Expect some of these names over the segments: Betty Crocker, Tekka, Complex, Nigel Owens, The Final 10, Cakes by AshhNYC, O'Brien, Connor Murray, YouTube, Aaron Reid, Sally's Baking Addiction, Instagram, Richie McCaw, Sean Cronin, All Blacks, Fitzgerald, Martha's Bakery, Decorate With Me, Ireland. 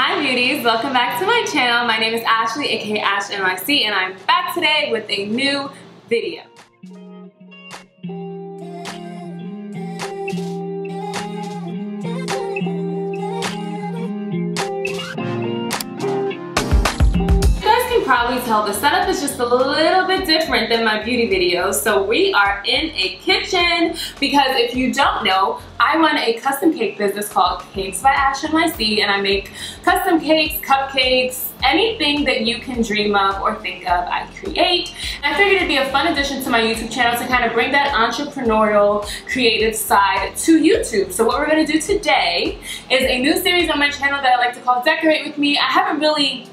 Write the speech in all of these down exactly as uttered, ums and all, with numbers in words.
Hi beauties, welcome back to my channel. My name is Ashley, aka AshhNYC, and I'm back today with a new video. Probably tell the setup is just a little bit different than my beauty videos. So we are in a kitchen because if you don't know, I run a custom cake business called Cakes by AshhNYC, and I make custom cakes, cupcakes, anything that you can dream of or think of, I create. And I figured it'd be a fun addition to my YouTube channel to kind of bring that entrepreneurial, creative side to YouTube. So what we're gonna do today is a new series on my channel that I like to call Decorate With Me. I haven't really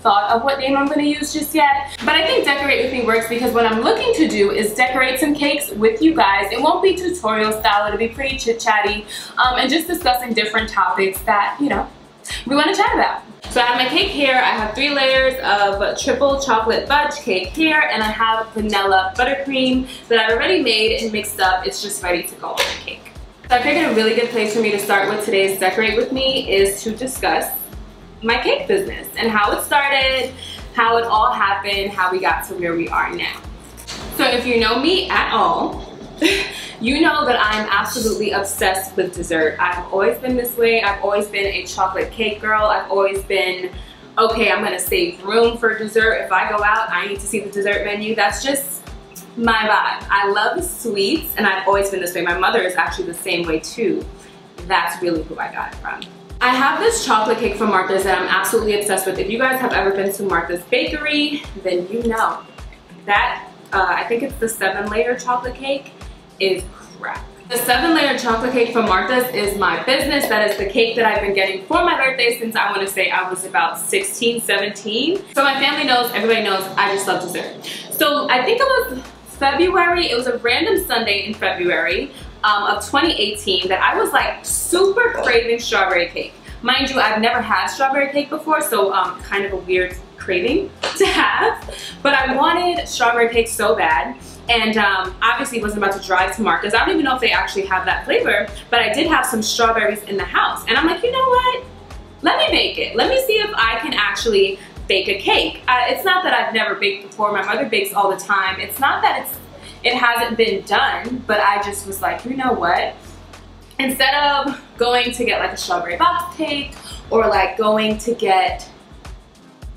thought of what name I'm going to use just yet, but I think Decorate With Me works because what I'm looking to do is decorate some cakes with you guys. It won't be tutorial style, it'll be pretty chit-chatty, um, and just discussing different topics that, you know, we want to chat about. So I have my cake here. I have three layers of triple chocolate fudge cake here, and I have vanilla buttercream that I've already made and mixed up. It's just ready to go on the cake. So I figured a really good place for me to start with today's Decorate With Me is to discuss my cake business and how it started, how it all happened, how we got to where we are now. So if you know me at all, you know that I'm absolutely obsessed with dessert. I've always been this way. I've always been a chocolate cake girl. I've always been, okay, I'm gonna save room for dessert. If I go out, I need to see the dessert menu. That's just my vibe. I love sweets, and I've always been this way. My mother is actually the same way too. That's really who I got it from. I have this chocolate cake from Martha's that I'm absolutely obsessed with. If you guys have ever been to Martha's Bakery, then you know that uh, I think it's the seven layer chocolate cake is crap. The seven layer chocolate cake from Martha's is my business. That is the cake that I've been getting for my birthday since I want to say I was about sixteen, seventeen. So my family knows, everybody knows, I just love dessert. So I think it was February, it was a random Sunday in February. Um, of twenty eighteen that I was like super craving strawberry cake. Mind you, I've never had strawberry cake before, so um, kind of a weird craving to have, but I wanted strawberry cake so bad, and um, obviously wasn't about to drive to Martha's. I don't even know if they actually have that flavor, but I did have some strawberries in the house, and I'm like, you know what, let me bake it. Let me see if I can actually bake a cake. Uh, it's not that I've never baked before. My mother bakes all the time. It's not that it's It hasn't been done, but I just was like, you know what? Instead of going to get like a strawberry box cake or like going to get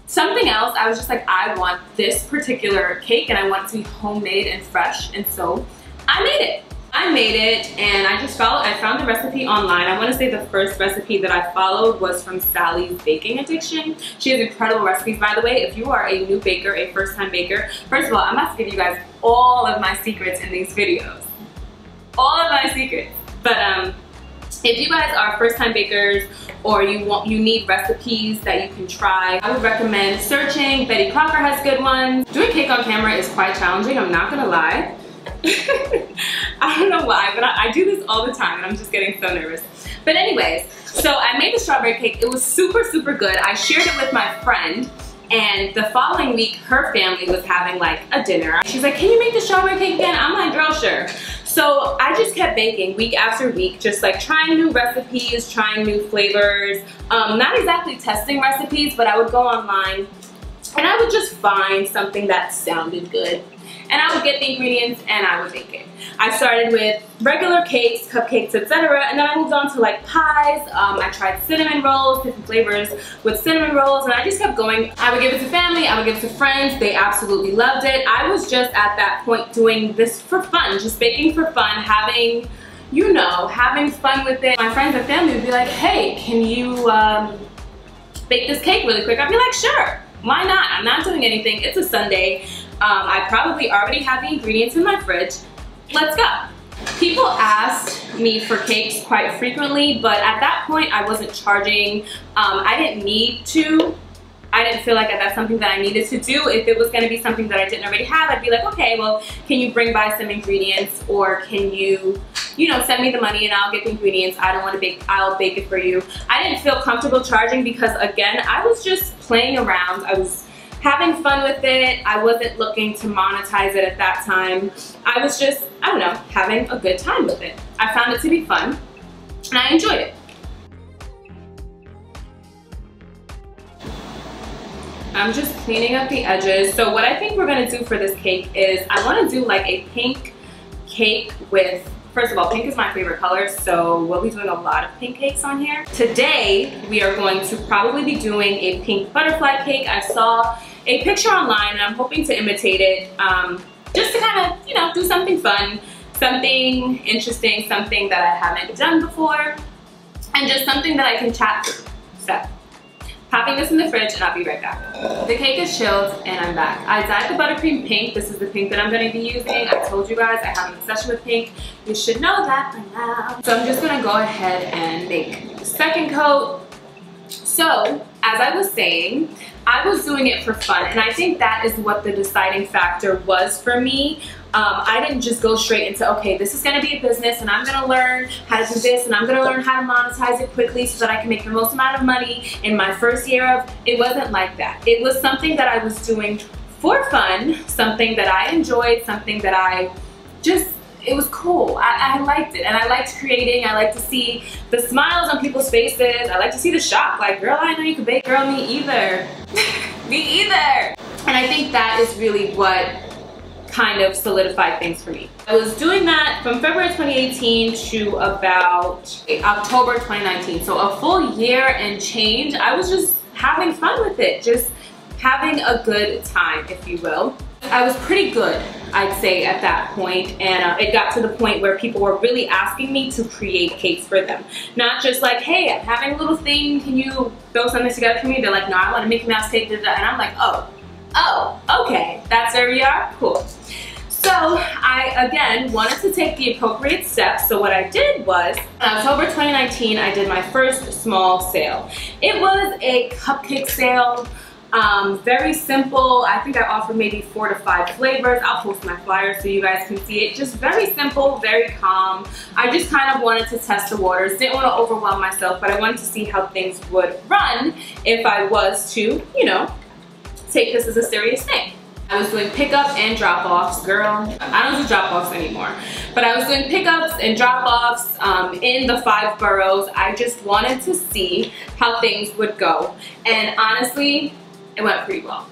something else, I was just like, I want this particular cake and I want it to be homemade and fresh. And so I made it. I made it, and I just followed, I found the recipe online. I want to say the first recipe that I followed was from Sally's Baking Addiction. She has incredible recipes, by the way. If you are a new baker, a first-time baker, first of all, I'm about to give you guys all of my secrets in these videos. All of my secrets. But um, if you guys are first-time bakers or you want, you need recipes that you can try, I would recommend searching. Betty Crocker has good ones. Doing cake on camera is quite challenging, I'm not going to lie. I don't know why, but I, I do this all the time and I'm just getting so nervous. But anyways, so I made the strawberry cake. It was super, super good. I shared it with my friend, and the following week, her family was having like a dinner. She's like, can you make the strawberry cake again? I'm like, girl, sure. So I just kept baking week after week, just like trying new recipes, trying new flavors. Um, not exactly testing recipes, but I would go online and I would just find something that sounded good. And I would get the ingredients and I would bake it. I started with regular cakes, cupcakes, et cetera, and then I moved on to like pies. Um, I tried cinnamon rolls, different flavors with cinnamon rolls, and I just kept going. I would give it to family, I would give it to friends. They absolutely loved it. I was just at that point doing this for fun, just baking for fun, having, you know, having fun with it. My friends and family would be like, hey, can you um, bake this cake really quick? I'd be like, sure, why not? I'm not doing anything, it's a Sunday. Um, I probably already have the ingredients in my fridge. Let's go. People asked me for cakes quite frequently, but at that point I wasn't charging. Um, I didn't need to. I didn't feel like that's something that I needed to do. If it was gonna be something that I didn't already have, I'd be like, okay, well, can you bring by some ingredients, or can you, you know, send me the money and I'll get the ingredients. I don't wanna bake, I'll bake it for you. I didn't feel comfortable charging because, again, I was just playing around. I was having fun with it. I wasn't looking to monetize it at that time. I was just, I don't know, having a good time with it. I found it to be fun, and I enjoyed it. I'm just cleaning up the edges. So what I think we're gonna do for this cake is I wanna do like a pink cake with, first of all, pink is my favorite color, so we'll be doing a lot of pink cakes on here. Today, we are going to probably be doing a pink butterfly cake. I saw a picture online and I'm hoping to imitate it um, just to kind of, you know, do something fun, something interesting, something that I haven't done before, and just something that I can chat through. So, popping this in the fridge and I'll be right back. The cake is chilled and I'm back. I dyed the buttercream pink. This is the pink that I'm gonna be using. I told you guys I have an obsession with pink. You should know that by now. So I'm just gonna go ahead and make the second coat. So, as I was saying, I was doing it for fun, and I think that is what the deciding factor was for me. Um, I didn't just go straight into, okay, this is gonna be a business and I'm gonna learn how to do this and I'm gonna learn how to monetize it quickly so that I can make the most amount of money in my first year of, it wasn't like that. It was something that I was doing for fun, something that I enjoyed, something that I just, it was cool. I, I liked it, and I liked creating. I liked to see the smiles on people's faces. I liked to see the shock, like, girl, I know you can bake, girl, me either. Me either. And I think that is really what kind of solidified things for me. I was doing that from February twenty eighteen to about October twenty nineteen. So a full year and change. I was just having fun with it, just having a good time, if you will. I was pretty good, I'd say, at that point, and uh, it got to the point where people were really asking me to create cakes for them. Not just like, hey, I'm having a little thing, can you throw something together for me? They're like, no, I want a Mickey Mouse cake, and I'm like, oh, oh, okay, that's where we are, cool. So I, again, wanted to take the appropriate steps. So what I did was, in October twenty nineteen, I did my first small sale. It was a cupcake sale. Um, very simple. I think I offered maybe four to five flavors. I'll post my flyer so you guys can see it. Just very simple, very calm. I just kind of wanted to test the waters. Didn't want to overwhelm myself, but I wanted to see how things would run if I was to, you know, take this as a serious thing. I was doing pickup and drop-offs, girl. I don't do drop-offs anymore. But I was doing pickups and drop-offs um, in the five boroughs. I just wanted to see how things would go. And honestly, it went pretty well.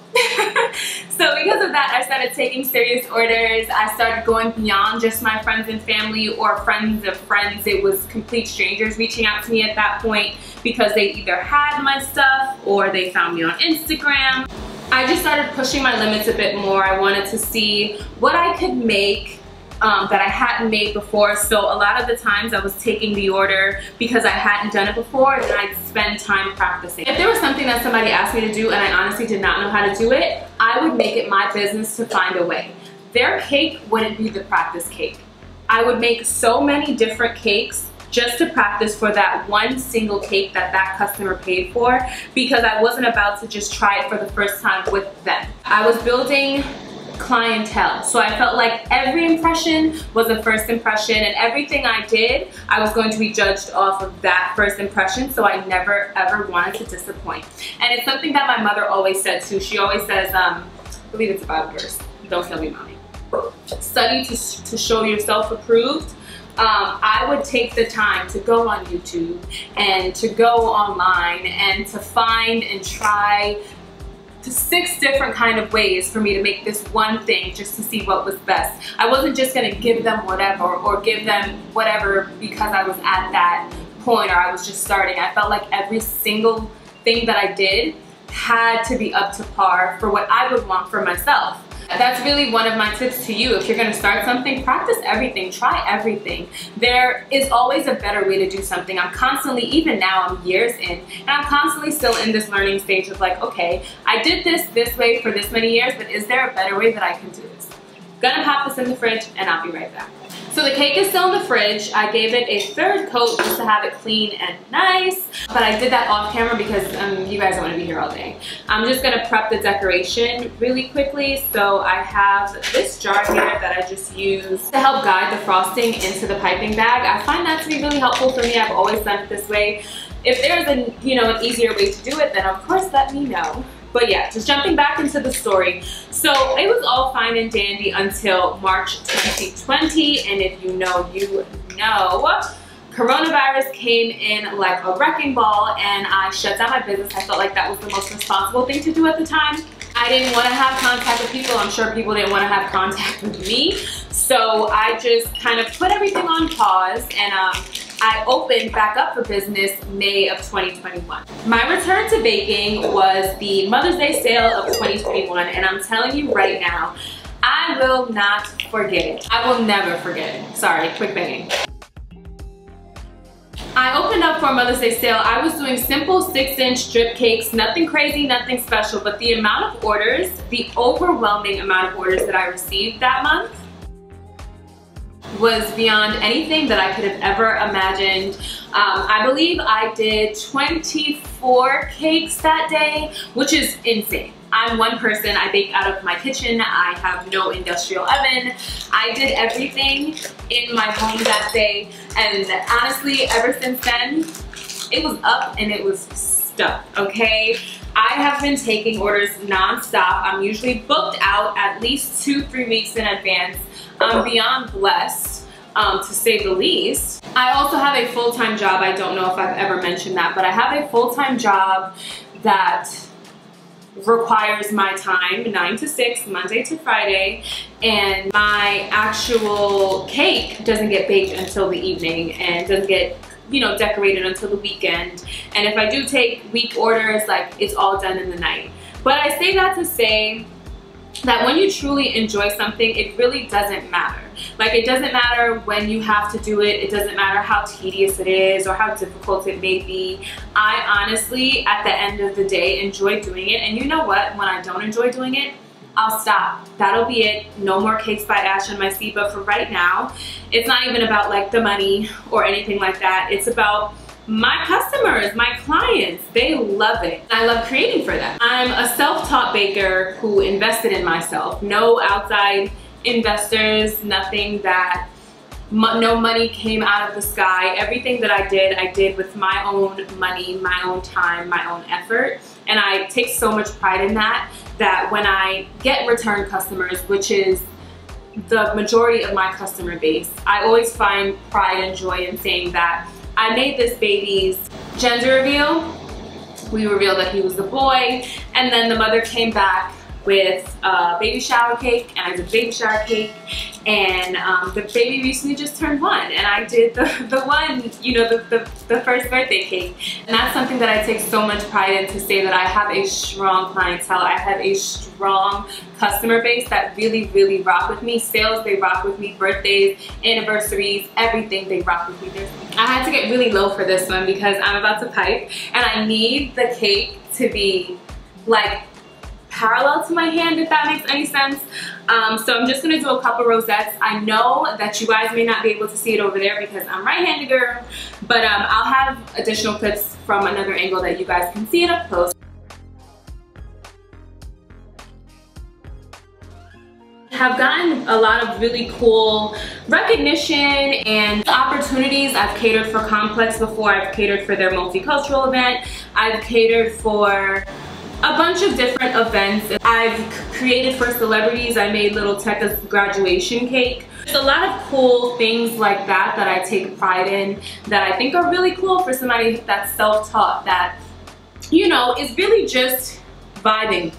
So because of that, I started taking serious orders. I started going beyond just my friends and family or friends of friends. It was complete strangers reaching out to me at that point because they either had my stuff or they found me on Instagram. I just started pushing my limits a bit more. I wanted to see what I could make Um, that I hadn't made before. So a lot of the times I was taking the order because I hadn't done it before, and then I'd spend time practicing. If there was something that somebody asked me to do and I honestly did not know how to do it, I would make it my business to find a way. Their cake wouldn't be the practice cake. I would make so many different cakes just to practice for that one single cake that that customer paid for, because I wasn't about to just try it for the first time with them. I was building clientele. So I felt like every impression was a first impression, and everything I did, I was going to be judged off of that first impression, so I never ever wanted to disappoint. And it's something that my mother always said too. She always says, um, I believe it's a Bible verse, don't tell me mommy. Study to, to show yourself approved. Um, I would take the time to go on YouTube and to go online and to find and try to six different kind of ways for me to make this one thing just to see what was best. I wasn't just gonna give them whatever or give them whatever because I was at that point or I was just starting. I felt like every single thing that I did had to be up to par for what I would want for myself. That's really one of my tips to you. If you're gonna start something, practice everything, try everything. There is always a better way to do something. I'm constantly, even now I'm years in, and I'm constantly still in this learning stage of like, okay, I did this this way for this many years, but is there a better way that I can do this? Gonna pop this in the fridge and I'll be right back. So the cake is still in the fridge. I gave it a third coat just to have it clean and nice. But I did that off camera because um, you guys don't want to be here all day. I'm just going to prep the decoration really quickly. So I have this jar here that I just used to help guide the frosting into the piping bag. I find that to be really helpful for me. I've always done it this way. If there's an, you know, an easier way to do it, then of course let me know. But yeah, just jumping back into the story. So it was all fine and dandy until March twenty twenty, and if you know, you know. Coronavirus came in like a wrecking ball and I shut down my business. I felt like that was the most responsible thing to do at the time. I didn't want to have contact with people. I'm sure people didn't want to have contact with me. So I just kind of put everything on pause and um, I opened back up for business May of twenty twenty-one. My return to baking was the Mother's Day sale of twenty twenty-one, and I'm telling you right now, I will not forget it. I will never forget it. Sorry, quick banging. I opened up for a Mother's Day sale. I was doing simple six inch strip cakes, nothing crazy, nothing special, but the amount of orders, the overwhelming amount of orders that I received that month was beyond anything that I could have ever imagined. Um, I believe I did twenty-four cakes that day, which is insane. I'm one person, I bake out of my kitchen, I have no industrial oven. I did everything in my home that day, and honestly, ever since then, it was up and it was stuck, okay? I have been taking orders non-stop. I'm usually booked out at least two, three weeks in advance. I'm beyond blessed, um, to say the least. I also have a full-time job. I don't know if I've ever mentioned that, but I have a full-time job that requires my time, nine to six, Monday to Friday, and my actual cake doesn't get baked until the evening and doesn't get, you know, decorated until the weekend. And if I do take week orders, like, it's all done in the night. But I say that to say that when you truly enjoy something, it really doesn't matter. Like, it doesn't matter when you have to do it. It doesn't matter how tedious it is or how difficult it may be. I honestly, at the end of the day, enjoy doing it. And you know what? When I don't enjoy doing it, I'll stop. That'll be it. No more Cakes by AshhNYC. But for right now, it's not even about, like, the money or anything like that. It's about my customers, my clients. They love it. I love creating for them. I'm a self-taught baker who invested in myself. No outside investors, nothing that, no money came out of the sky. Everything that I did, I did with my own money, my own time, my own effort. And I take so much pride in that, that when I get return customers, which is the majority of my customer base, I always find pride and joy in saying that I made this baby's gender reveal. We revealed that he was a boy, and then the mother came back with a baby shower cake, and I did baby shower cake, and um, the baby recently just turned one, and I did the, the one, you know, the, the, the first birthday cake. And that's something that I take so much pride in, to say that I have a strong clientele, I have a strong customer base that really, really rock with me. Sales, they rock with me. Birthdays, anniversaries, everything, they rock with me. There's, I had to get really low for this one because I'm about to pipe, and I need the cake to be, like, parallel to my hand, if that makes any sense. Um, so I'm just gonna do a couple rosettes. I know that you guys may not be able to see it over there because I'm right-handed girl, but um, I'll have additional clips from another angle that you guys can see it up close. I've gotten a lot of really cool recognition and opportunities. I've catered for Complex before. I've catered for their multicultural event. I've catered for a bunch of different events. I've created for celebrities. I made little Tekka's graduation cake. There's a lot of cool things like that that I take pride in, that I think are really cool for somebody that's self-taught, that, you know, is really just vibing,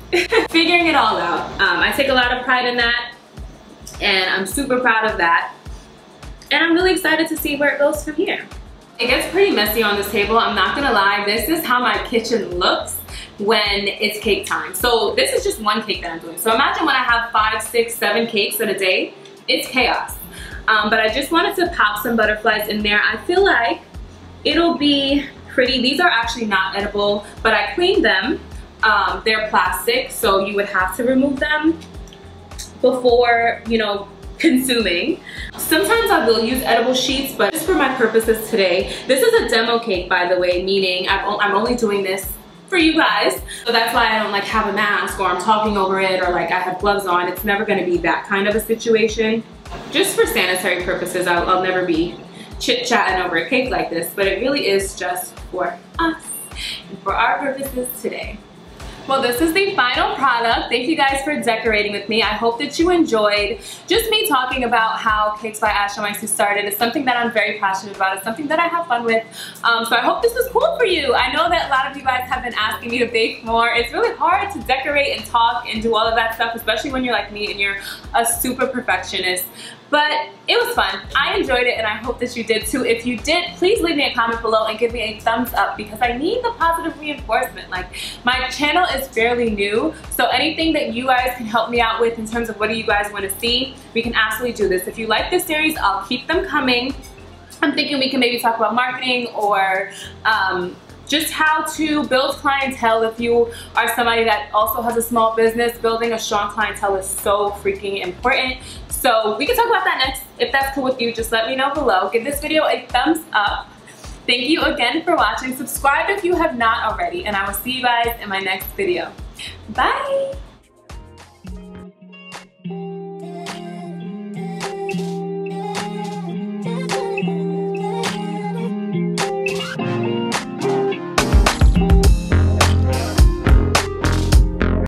figuring it all out. Um, I take a lot of pride in that, and I'm super proud of that. And I'm really excited to see where it goes from here. It gets pretty messy on this table, I'm not gonna lie. This is how my kitchen looks when it's cake time. So this is just one cake that I'm doing. So imagine when I have five, six, seven cakes in a day, it's chaos. Um, but I just wanted to pop some butterflies in there. I feel like it'll be pretty. These are actually not edible, but I cleaned them. Um, they're plastic, so you would have to remove them before, you know, consuming. Sometimes I will use edible sheets, but just for my purposes today, this is a demo cake, by the way, meaning I'm only doing this for you guys. So that's why I don't, like, have a mask, or I'm talking over it, or, like, I have gloves on. It's never gonna be that kind of a situation. Just for sanitary purposes, I'll, I'll never be chit-chatting over a cake like this, but it really is just for us, for our purposes today. Well, this is the final product. Thank you guys for decorating with me. I hope that you enjoyed just me talking about how Cakes by AshhNYC started. It's something that I'm very passionate about. It's something that I have fun with. Um, so I hope this was cool for you. I know that a lot of you guys have been asking me to bake more. It's really hard to decorate and talk and do all of that stuff, especially when you're like me and you're a super perfectionist. But it was fun. I enjoyed it and I hope that you did too. If you did, please leave me a comment below and give me a thumbs up because I need the positive reinforcement. Like, my channel is fairly new, so anything that you guys can help me out with in terms of what do you guys want to see, we can absolutely do this. If you like this series, I'll keep them coming. I'm thinking we can maybe talk about marketing or um, just how to build clientele if you are somebody that also has a small business. Building a strong clientele is so freaking important. So we can talk about that next. If that's cool with you, just let me know below. Give this video a thumbs up. Thank you again for watching. Subscribe if you have not already, and I will see you guys in my next video. Bye!